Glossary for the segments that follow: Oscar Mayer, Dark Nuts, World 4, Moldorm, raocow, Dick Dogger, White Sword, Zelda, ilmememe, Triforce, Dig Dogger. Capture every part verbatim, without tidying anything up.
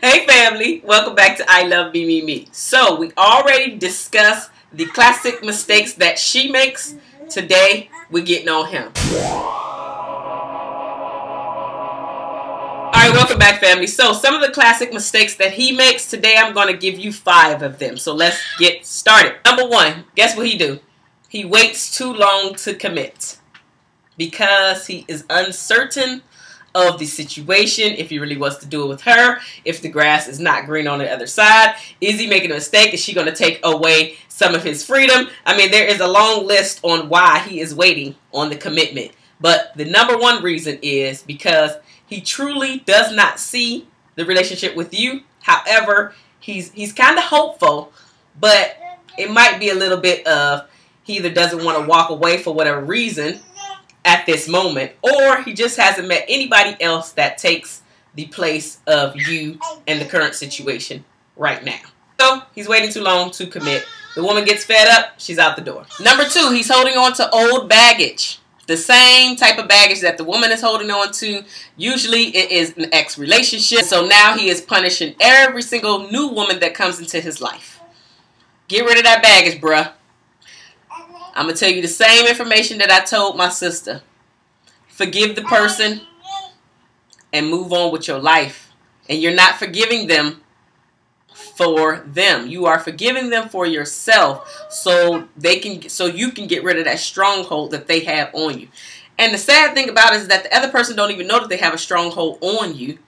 Hey family, welcome back to I Love Me Me Me. So we already discussed the classic mistakes that she makes. Today we're getting on him. Alright, welcome back family. So some of the classic mistakes that he makes, today I'm going to give you five of them. So let's get started. Number one, guess what he do? He waits too long to commit because he is uncertain of the situation, if he really wants to do it with her, if the grass is not green on the other side. Is he making a mistake? Is she going to take away some of his freedom? I mean, there is a long list on why he is waiting on the commitment. But the number one reason is because he truly does not see the relationship with you. However, he's, he's kind of hopeful, but it might be a little bit of he either doesn't want to walk away for whatever reason at this moment, or he just hasn't met anybody else that takes the place of you and the current situation right now. So he's waiting too long to commit. The woman gets fed up, she's out the door. Number two, he's holding on to old baggage. The same type of baggage that the woman is holding on to. Usually it is an ex relationship. So now he is punishing every single new woman that comes into his life. Get rid of that baggage, bruh. I'm going to tell you the same information that I told my sister. Forgive the person and move on with your life. And you're not forgiving them for them. You are forgiving them for yourself so they can, so you can get rid of that stronghold that they have on you. And the sad thing about it is that the other person don't even know that they have a stronghold on you.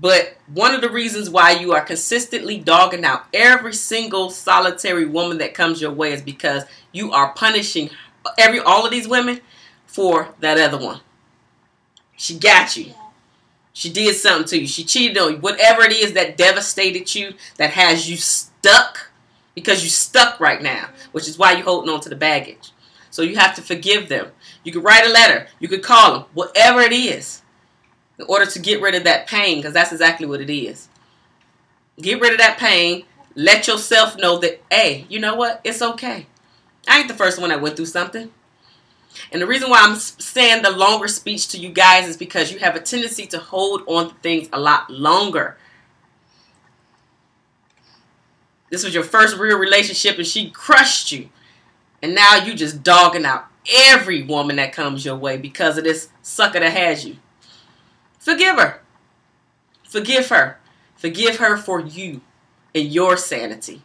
But one of the reasons why you are consistently dogging out every single solitary woman that comes your way is because you are punishing every all of these women for that other one. She got you. She did something to you. She cheated on you. Whatever it is that devastated you, that has you stuck, because you're stuck right now, which is why you're holding on to the baggage. So you have to forgive them. You could write a letter. You could call them. Whatever it is, in order to get rid of that pain, because that's exactly what it is. Get rid of that pain. Let yourself know that, hey, you know what? It's okay. I ain't the first one that went through something. And the reason why I'm saying the longer speech to you guys is because you have a tendency to hold on to things a lot longer. This was your first real relationship and she crushed you. And now you just dogging out every woman that comes your way because of this sucker that has you. Forgive her. Forgive her. Forgive her for you and your sanity.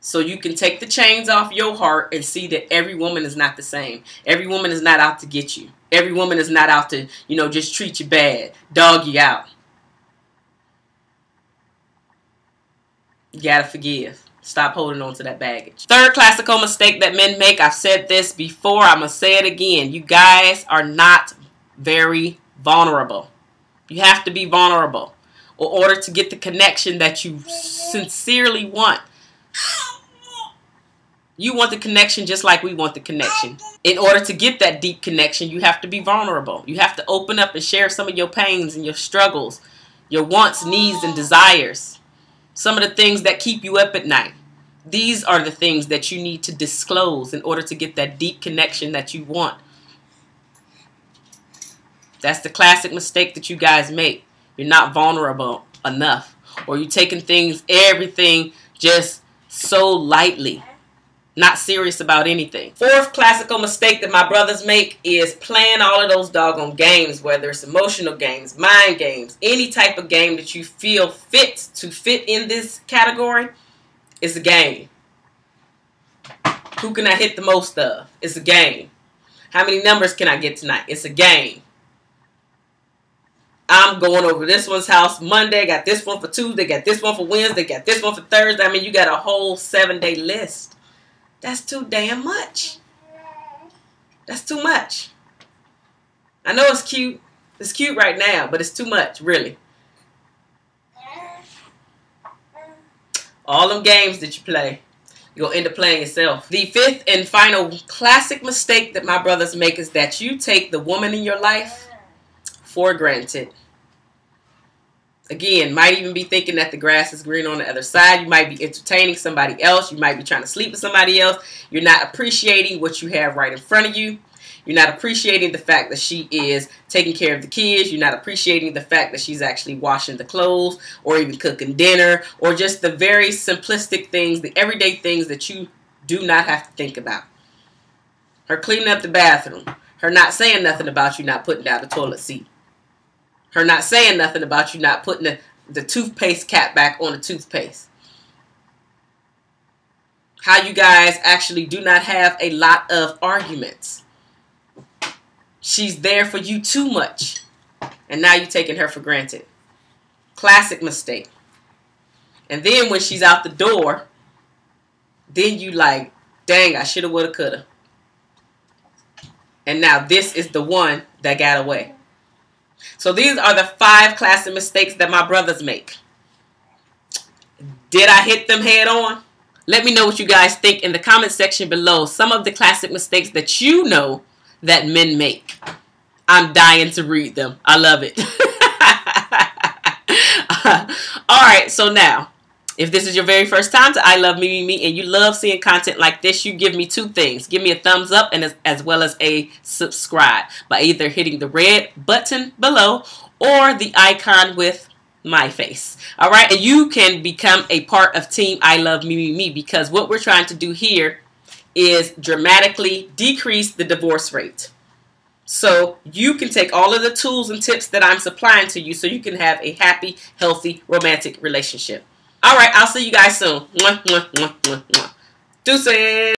So you can take the chains off your heart and see that every woman is not the same. Every woman is not out to get you. Every woman is not out to, you know, just treat you bad, dog you out. You gotta forgive. Stop holding on to that baggage. Third classical mistake that men make, I've said this before, I'm gonna say it again. You guys are not very vulnerable. You have to be vulnerable in order to get the connection that you sincerely want. You want the connection just like we want the connection. In order to get that deep connection, you have to be vulnerable. You have to open up and share some of your pains and your struggles, your wants, needs, and desires. Some of the things that keep you up at night. These are the things that you need to disclose in order to get that deep connection that you want. That's the classic mistake that you guys make. You're not vulnerable enough. Or you're taking things, everything, just so lightly. Not serious about anything. Fourth classical mistake that my brothers make is playing all of those doggone games, whether it's emotional games, mind games, any type of game that you feel fit to fit in this category, it's a game. Who can I hit the most of? It's a game. How many numbers can I get tonight? It's a game. I'm going over this one's house Monday, got this one for Tuesday, got this one for Wednesday, got this one for Thursday. I mean, you got a whole seven-day list. That's too damn much. That's too much. I know it's cute. It's cute right now, but it's too much, really. All them games that you play, you're going to end up playing yourself. The fifth and final classic mistake that my brothers make is that you take the woman in your life for granted. Again, might even be thinking that the grass is green on the other side. You might be entertaining somebody else. You might be trying to sleep with somebody else. You're not appreciating what you have right in front of you. You're not appreciating the fact that she is taking care of the kids. You're not appreciating the fact that she's actually washing the clothes or even cooking dinner, or just the very simplistic things, the everyday things that you do not have to think about. Her cleaning up the bathroom. Her not saying nothing about you not putting down the toilet seat. Her not saying nothing about you not putting the, the toothpaste cap back on the toothpaste. How you guys actually do not have a lot of arguments. She's there for you too much, and now you're taking her for granted. Classic mistake. And then when she's out the door, then you like, dang, I shoulda, woulda, coulda. And now this is the one that got away. So these are the five classic mistakes that my brothers make. Did I hit them head on? Let me know what you guys think in the comment section below. Some of the classic mistakes that you know that men make. I'm dying to read them. I love it. All right, so now, if this is your very first time to I Love Me Me Me and you love seeing content like this, you give me two things. Give me a thumbs up and as, as well as a subscribe by either hitting the red button below or the icon with my face. All right, and you can become a part of Team I Love Me Me Me, because what we're trying to do here is dramatically decrease the divorce rate. So you can take all of the tools and tips that I'm supplying to you so you can have a happy, healthy, romantic relationship. All right, I'll see you guys soon. Mwah, mwah, mwah, mwah, mwah. Deuces.